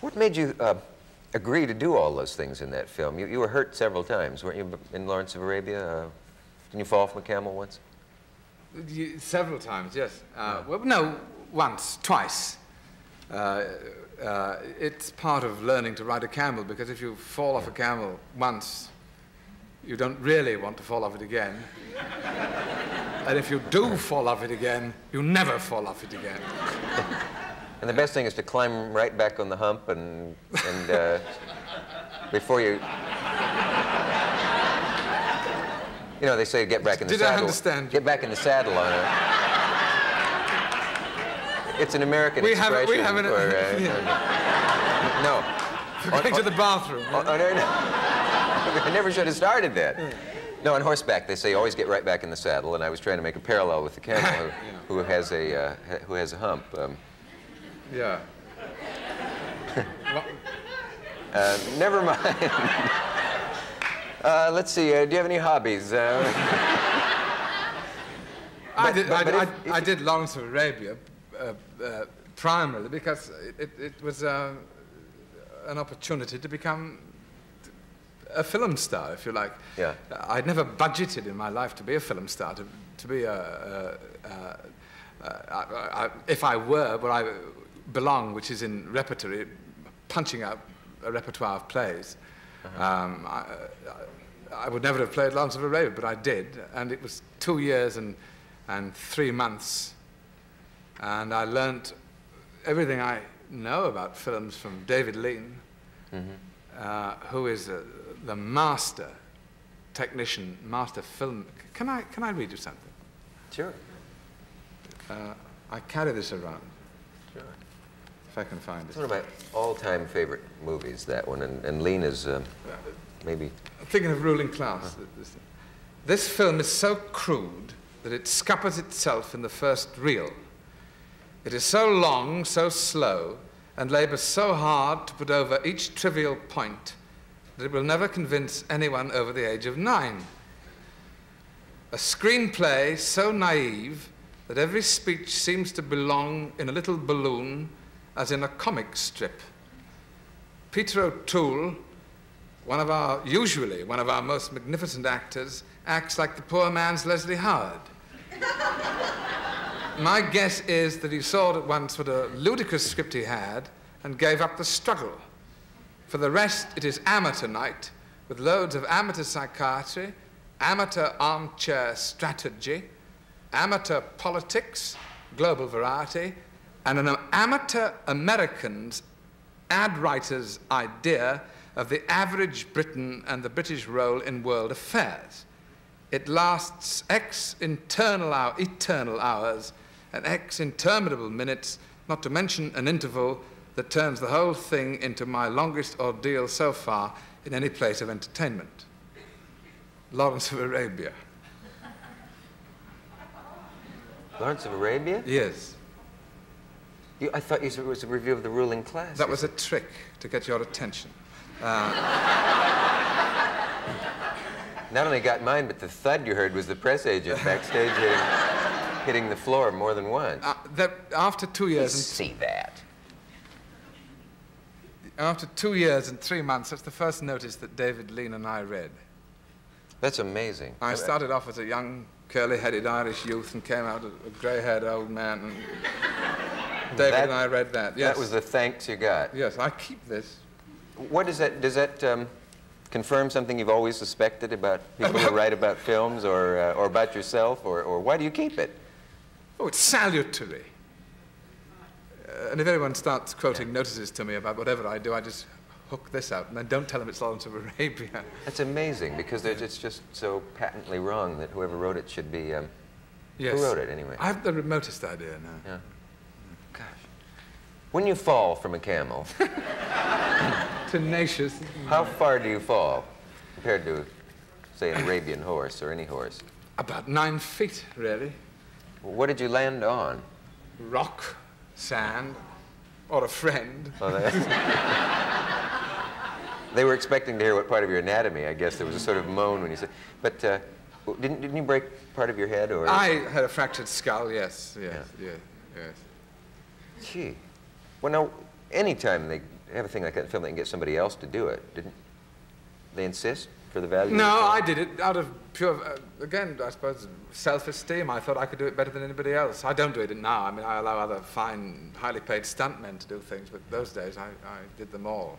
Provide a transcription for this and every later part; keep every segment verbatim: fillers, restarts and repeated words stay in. What made you uh, agree to do all those things in that film? You, you were hurt several times, weren't you, in Lawrence of Arabia? Uh, didn't you fall from a camel once? You, several times, yes. Uh, well, no, once, twice. Uh, uh, it's part of learning to ride a camel, because if you fall off a camel once, you don't really want to fall off it again. And if you do fall off it again, you never fall off it again. And the best thing is to climb right back on the hump and, and uh, before you... You know, they say get back in the Did saddle. Did I understand? Get back in the saddle on it. It's an American we expression. Have, we have an... Or, uh, yeah. No. For going on, to the bathroom. On, on, no, no. I never should have started that. Yeah. No, on horseback, they say always get right back in the saddle, and I was trying to make a parallel with the camel who, yeah. who, has, a, uh, who has a hump. Um, yeah. uh, never mind. Uh, let's see, uh, do you have any hobbies? Uh, but, I, did, but, but I, if, if I did Lawrence of Arabia uh, uh, primarily because it, it was uh, an opportunity to become a film star, if you like. Yeah. I'd never budgeted in my life to be a film star, to, to be a... a, a, a, a, a if I were where I belong, which is in repertory, punching out a repertoire of plays. Uh-huh. um, I, I, I would never have played Lawrence of Arabia, but I did, and it was two years and, and three months, and I learnt everything I know about films from David Lean, mm-hmm. uh, who is a, the master technician, master film. Can I, can I read you something? Sure. Uh, I carry this around. Sure. If I can find it. It's one of my all-time favorite movies, that one, and, and Lean is um, maybe... I'm thinking of Ruling Class. Huh. This, this film is so crude that it scuppers itself in the first reel. It is so long, so slow, and labours so hard to put over each trivial point that it will never convince anyone over the age of nine. A screenplay so naive that every speech seems to belong in a little balloon as in a comic strip. Peter O'Toole, one of our, usually one of our most magnificent actors, acts like the poor man's Leslie Howard. My guess is that he saw at once what a ludicrous script he had and gave up the struggle. For the rest, it is amateur night with loads of amateur psychiatry, amateur armchair strategy, amateur politics, global variety, and an amateur American's ad writer's idea of the average Briton and the British role in world affairs. It lasts X internal hour, eternal hours and X interminable minutes, not to mention an interval that turns the whole thing into my longest ordeal so far in any place of entertainment. Lawrence of Arabia. Lawrence of Arabia? Yes. You, I thought you said it was a review of The Ruling Class. That was a trick to get your attention. Uh, Not only got mine, but the thud you heard was the press agent backstage hitting, hitting the floor more than once. Uh, that, after two years... You see that. After two years and three months, that's the first notice that David Lean and I read. That's amazing. I started off as a young, curly-headed Irish youth and came out a, a grey-haired old man and... David that, and I read that, yes. That was the thanks you got. Yes, I keep this. What is that, does that um, confirm something you've always suspected about people who write about films or, uh, or about yourself, or, or why do you keep it? Oh, it's salutary. Uh, and if anyone starts quoting yeah. notices to me about whatever I do, I just hook this out and then don't tell them it's Lawrence of Arabia. That's amazing, because yeah. it's just so patently wrong that whoever wrote it should be... Um, yes. Who wrote it, anyway? I have the remotest idea now. Yeah. When you fall from a camel... Tenacious. How far do you fall compared to, say, an Arabian horse or any horse? About nine feet, really. Well, what did you land on? Rock, sand, or a friend. Oh, they were expecting to hear what part of your anatomy, I guess. There was a sort of moan when you said... But uh, didn't, didn't you break part of your head? Or? I had a fractured skull, yes, yes, yeah. yes, yes. Gee. Well, now, any time they have a thing like that in film, they can get somebody else to do it, didn't they insist for the value? No, of the I did it out of pure, uh, again, I suppose, self-esteem. I thought I could do it better than anybody else. I don't do it now. I mean, I allow other fine, highly paid stuntmen to do things, but those days I, I did them all.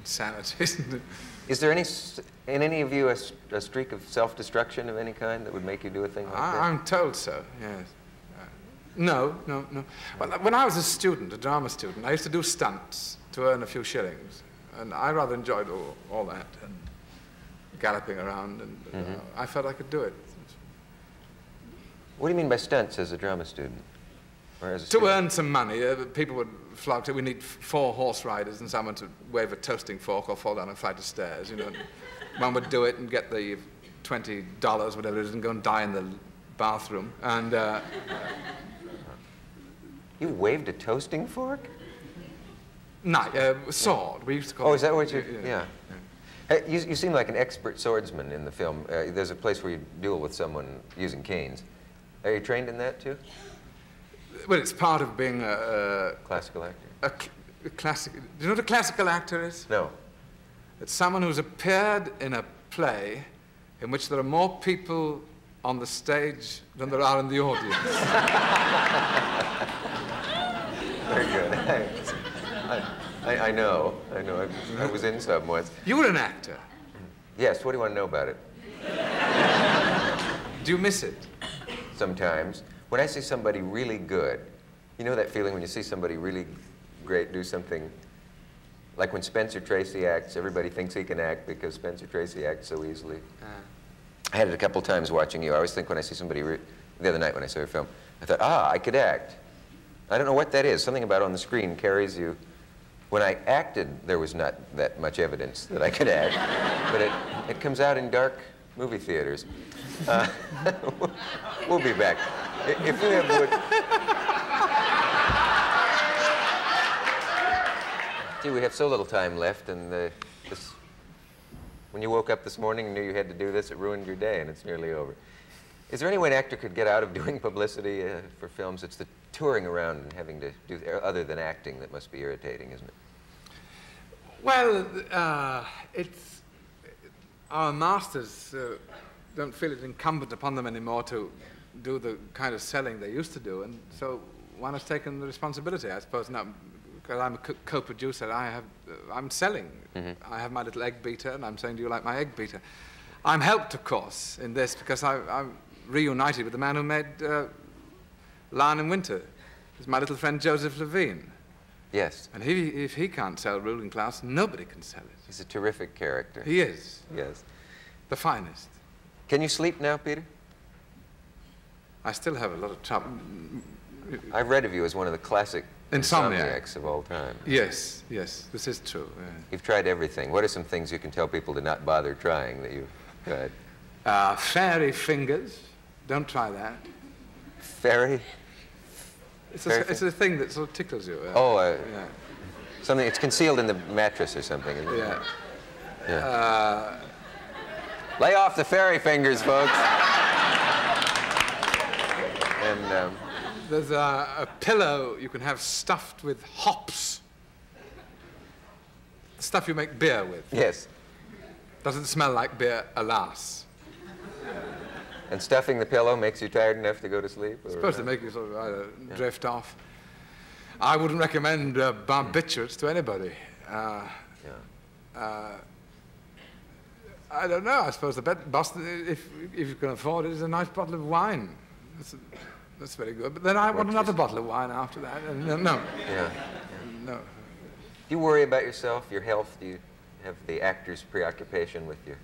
Insanity, isn't it? Is there any, in any of you, a, a streak of self-destruction of any kind that would make you do a thing like I, that? I'm told so, yes. No, no, no. Well, when I was a student, a drama student, I used to do stunts to earn a few shillings. And I rather enjoyed all, all that, and galloping around, and mm-hmm. uh, I felt I could do it. What do you mean by stunts as a drama student? Or as a to student? Earn some money, uh, people would flock to, we need four horse riders and someone to wave a toasting fork or fall down a flight of stairs, you know. One would do it and get the twenty dollars, whatever it is, and go and die in the bathroom. And, uh, you waved a toasting fork? No, uh, sword. We used to call. Oh, is that what you? Yeah. yeah. yeah. Hey, you, you seem like an expert swordsman in the film. Uh, there's a place where you duel with someone using canes. Are you trained in that too? Well, it's part of being a, a classical actor. A, cl a classic. Do you know what a classical actor is? No. It's someone who's appeared in a play in which there are more people on the stage than there are in the audience. Very good. I, I, I know. I know. I, I was in some once. You were an actor. Yes. What do you want to know about it? Do you miss it? Sometimes. When I see somebody really good, you know that feeling when you see somebody really great do something? Like when Spencer Tracy acts, everybody thinks he can act because Spencer Tracy acts so easily. Uh. I had it a couple times watching you. I always think when I see somebody, re the other night when I saw your film, I thought, ah, I could act. I don't know what that is. Something about on the screen carries you. When I acted, there was not that much evidence that I could act, but it, it comes out in dark movie theaters. Uh, we'll be back. If you have wood... Gee, we have so little time left, and the, this, when you woke up this morning and knew you had to do this, it ruined your day, and it's nearly over. Is there any way an actor could get out of doing publicity uh, for films? It's the touring around and having to do other than acting that must be irritating, isn't it? Well, uh, it's our masters uh, don't feel it incumbent upon them anymore to do the kind of selling they used to do, and so one has taken the responsibility, I suppose. Now, because I'm a co-producer, I have uh, I'm selling. Mm-hmm. I have my little egg beater, and I'm saying, "Do you like my egg beater?" I'm helped, of course, in this because I, I'm. reunited with the man who made uh, Lion in Winter. It's my little friend Joseph Levine. Yes. And he, if he can't sell Ruling Class, nobody can sell it. He's a terrific character. He is. Yes. The finest. Can you sleep now, Peter? I still have a lot of trouble. I've read of you as one of the classic Insomniac. insomniacs of all time. Yes, yes, this is true. Yeah. You've tried everything. What are some things you can tell people to not bother trying that you've tried? Uh, fairy fingers. Don't try that. Fairy? It's a, it's a thing that sort of tickles you. Uh, oh, uh, yeah. Something, it's concealed in the mattress or something. Isn't it? Yeah. yeah. Uh, Lay off the fairy fingers, folks. and um, There's a, a pillow you can have stuffed with hops. Stuff you make beer with. Yes. Doesn't smell like beer, alas. And stuffing the pillow makes you tired enough to go to sleep? It's supposed to make you sort of either yeah. drift off. I wouldn't recommend uh, barbiturates to anybody. Uh, yeah. uh, I don't know. I suppose the best, if, if you can afford it, is a nice bottle of wine. That's, that's very good. But then I want another bottle of wine after that. And, uh, no. Yeah. No. Do you worry about yourself, your health? Do you have the actor's preoccupation with you?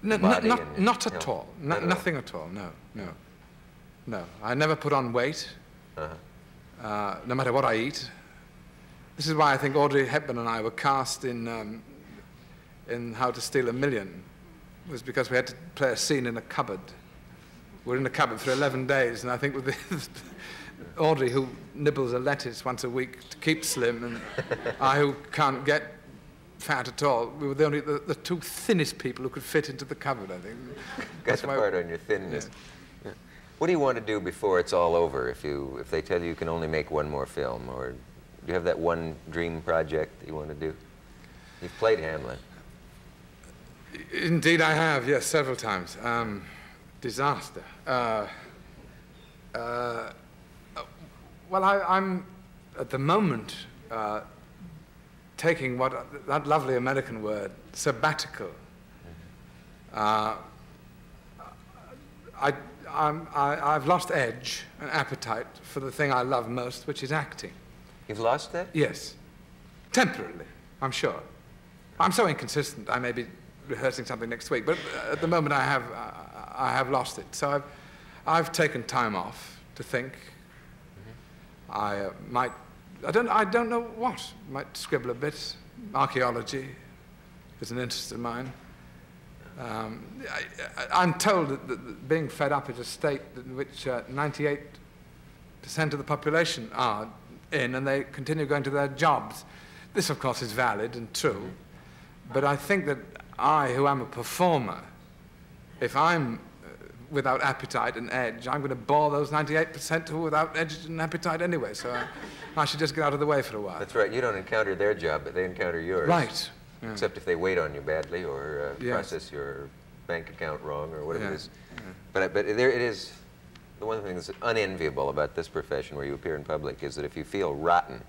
No, not, not, not at all. No, no, no. Nothing at all. No, no, no. I never put on weight, uh-huh. uh, no matter what I eat. This is why I think Audrey Hepburn and I were cast in um, in How to Steal a Million. It was because we had to play a scene in a cupboard. We were in a cupboard for eleven days, and I think with the Audrey, who nibbles a lettuce once a week to keep slim, and I, who can't get fat at all. We were the only, the, the two thinnest people who could fit into the cupboard, I think. That's the part on your thinness. Yeah. Yeah. What do you want to do before it's all over? If you, if they tell you you can only make one more film, or you have that one dream project that you want to do? You've played Hamlet. Indeed, I have, yes, several times. Um, disaster. Uh, uh, well, I, I'm, at the moment, uh, taking what, that lovely American word, sabbatical. Uh, I, I'm, I, I've lost edge and appetite for the thing I love most, which is acting. You've lost that? Yes. Temporarily, I'm sure. I'm so inconsistent, I may be rehearsing something next week, but at the moment I have, uh, I have lost it. So I've, I've taken time off to think. Mm-hmm. I uh, might, I don't, I don't know what, might scribble a bit. Archaeology is an interest of mine. Um, I, I, I'm told that, that, that being fed up is a state in which ninety-eight percent uh, of the population are in, and they continue going to their jobs. This, of course, is valid and true, but I think that I, who am a performer, if I'm uh, without appetite and edge, I'm going to bore those ninety-eight percent who are without edge and appetite anyway, so I, I should just get out of the way for a while. That's right. You don't encounter their job, but they encounter yours. Right. Yeah. Except if they wait on you badly or uh, yes. process your bank account wrong or whatever yeah. it is. Yeah. But, but there it is. The one thing that's unenviable about this profession where you appear in public is that if you feel rotten...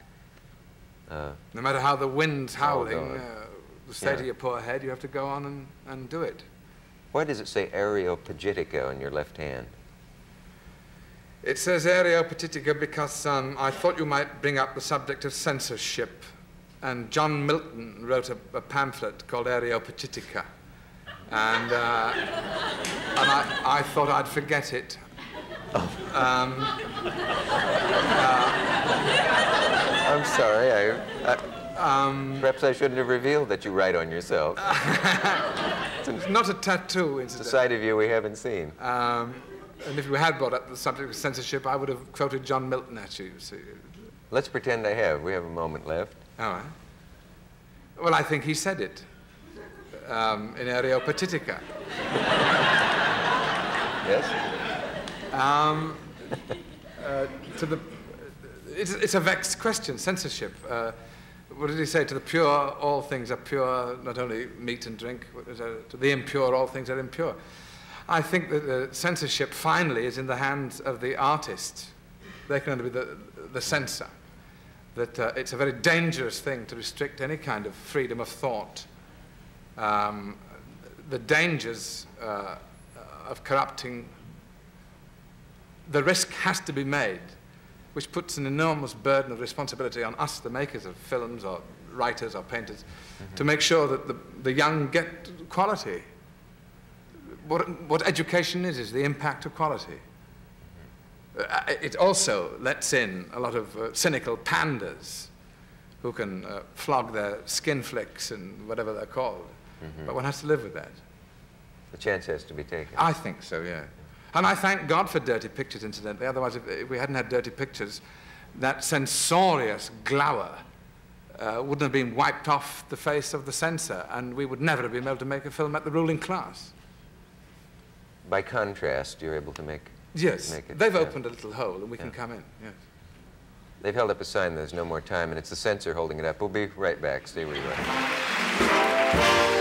Uh, no matter how the wind's howling, uh, the state yeah. of your poor head, you have to go on and, and do it. Why does it say Areopagitica on your left hand? It says Areopagitica because um, I thought you might bring up the subject of censorship. And John Milton wrote a, a pamphlet called Areopagitica. And, uh, and I, I thought I'd forget it. Oh. Um, uh, I'm sorry. I, I, um, perhaps I shouldn't have revealed that you write on yourself. It's not a tattoo, incidentally. It's a side of you we haven't seen. Um, and if you had brought up the subject of censorship, I would have quoted John Milton at you. So. Let's pretend I have. We have a moment left. All right. Well, I think he said it um, in Areopagitica. Yes? Um, uh, to the, it's, it's a vexed question, censorship. Uh, what did he say? To the pure, all things are pure, not only meat and drink. To the impure, all things are impure. I think that the censorship, finally, is in the hands of the artist. They can only be the, the censor. That uh, it's a very dangerous thing to restrict any kind of freedom of thought. Um, the dangers uh, of corrupting, the risk has to be made, which puts an enormous burden of responsibility on us, the makers of films or writers or painters, mm-hmm. to make sure that the, the young get quality. What, what education is, is the impact of quality. Uh, it also lets in a lot of uh, cynical pandas who can uh, flog their skin flicks and whatever they're called. Mm-hmm. But one has to live with that. The chance has to be taken. I think so, yeah. And I thank God for dirty pictures, incidentally. Otherwise, if, if we hadn't had dirty pictures, that censorious glower uh, wouldn't have been wiped off the face of the censor, and we would never have been able to make a film at the Ruling Class. By contrast, you're able to make... Yes, it, they've yeah. opened a little hole and we yeah. can come in, yes. They've held up a sign, there's no more time, and it's the censor holding it up. We'll be right back. Stay where you are.